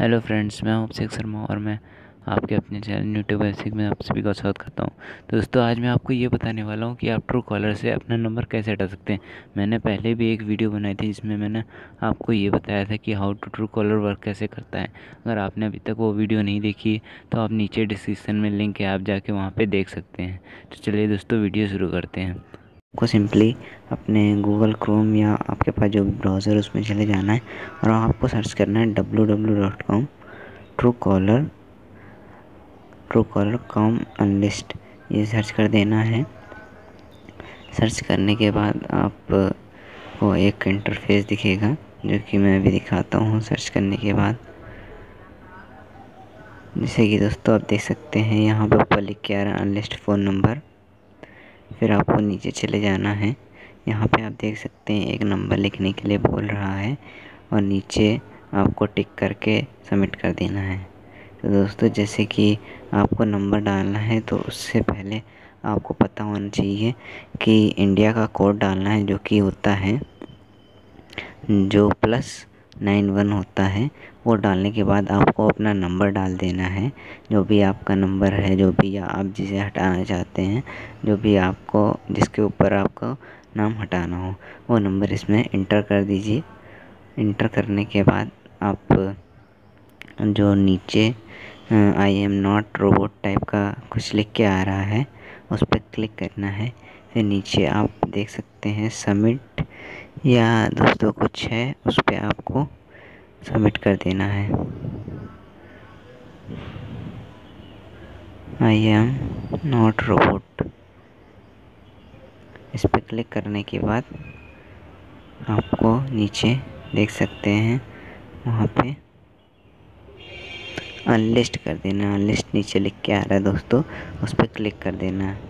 Hello friends, मैं हूं शेख शर्मा और मैं आपके अपने चैनल यूट्यूब बेसिक में आप सभी का स्वागत करता हूं। दोस्तों, आज मैं आपको ये बताने वाला हूं कि आप ट्रू कॉलर से अपना नंबर कैसे हटा सकते हैं। मैंने पहले भी एक वीडियो बनाई थी जिसमें मैंने आपको ये बताया था कि how to Truecaller work कैसे करता है। अगर आपने अभी तक वो वीडियो नहीं देखी तो आप नीचे डिस्क्रिप्शन में लिंक है, आप जाके वहाँ पर देख सकते हैं। तो चलिए दोस्तों, वीडियो शुरू करते हैं। आपको सिंपली अपने गूगल क्रोम या आपके पास जो ब्राउज़र उसमें चले जाना है और आपको सर्च करना है www.com Truecaller.com अनलिस्ट, ये सर्च कर देना है। सर्च करने के बाद आपको एक इंटरफेस दिखेगा जो कि मैं अभी दिखाता हूँ। सर्च करने के बाद जैसे कि दोस्तों आप देख सकते हैं यहाँ पर ऊपर लिख के आ रहा है अनलिस्ट फ़ोन नंबर। फिर आपको नीचे चले जाना है। यहाँ पे आप देख सकते हैं एक नंबर लिखने के लिए बोल रहा है और नीचे आपको टिक करके सबमिट कर देना है। तो दोस्तों, जैसे कि आपको नंबर डालना है तो उससे पहले आपको पता होना चाहिए कि इंडिया का कोड डालना है जो कि होता है जो +91 होता है। वो डालने के बाद आपको अपना नंबर डाल देना है, जो भी आपका नंबर है, जो भी आप जिसे हटाना चाहते हैं, जो भी आपको जिसके ऊपर आपको नाम हटाना हो, वो नंबर इसमें इंटर कर दीजिए। इंटर करने के बाद आप जो नीचे I am not robot type का कुछ लिख के आ रहा है उस पर क्लिक करना है। फिर नीचे आप देख सकते हैं सबमिट या दोस्तों कुछ है, उस पर आपको सबमिट कर देना है। आई एम नॉट रोबोट, इस पर क्लिक करने के बाद आपको नीचे देख सकते हैं वहाँ पे अनलिस्ट कर देना। अनलिस्ट नीचे लिख के आ रहा है दोस्तों, उस पर क्लिक कर देना है।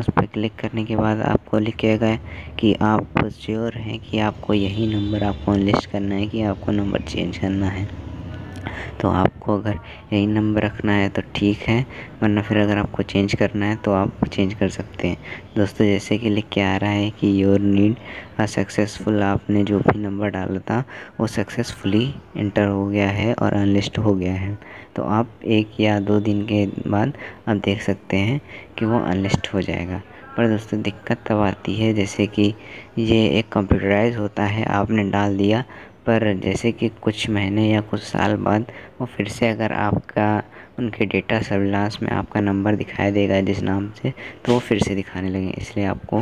उस पर क्लिक करने के बाद आपको लिखेगा कि आप श्योर हैं कि आपको यही नंबर आपको अनलिस्ट करना है कि आपको नंबर चेंज करना है। तो आपको अगर यही नंबर रखना है तो ठीक है, वरना फिर अगर आपको चेंज करना है तो आप चेंज कर सकते हैं। दोस्तों, जैसे कि लिख के आ रहा है कि योर नीड अ सक्सेसफुल, आपने जो भी नंबर डाला था वो सक्सेसफुली इंटर हो गया है और अनलिस्ट हो गया है। तो आप 1 या 2 दिन के बाद आप देख सकते हैं कि वो अनलिस्ट हो जाएगा। पर दोस्तों, दिक्कत तब आती है जैसे कि ये एक कंप्यूटराइज होता है, आपने डाल दिया, पर जैसे कि कुछ महीने या कुछ साल बाद वो फिर से अगर आपका उनके डेटा सर्विलांस में आपका नंबर दिखाई देगा जिस नाम से, तो वो फिर से दिखाने लगेंगे। इसलिए आपको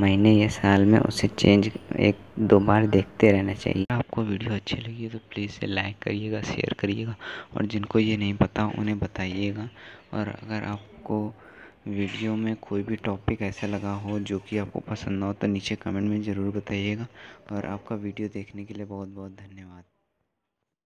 महीने या साल में उसे चेंज 1-2 बार देखते रहना चाहिए। आपको वीडियो अच्छी लगी तो प्लीज़ लाइक करिएगा, शेयर करिएगा और जिनको ये नहीं पता उन्हें बताइएगा। और अगर आपको वीडियो में कोई भी टॉपिक ऐसा लगा हो जो कि आपको पसंद ना हो तो नीचे कमेंट में ज़रूर बताइएगा। और आपका वीडियो देखने के लिए बहुत बहुत धन्यवाद।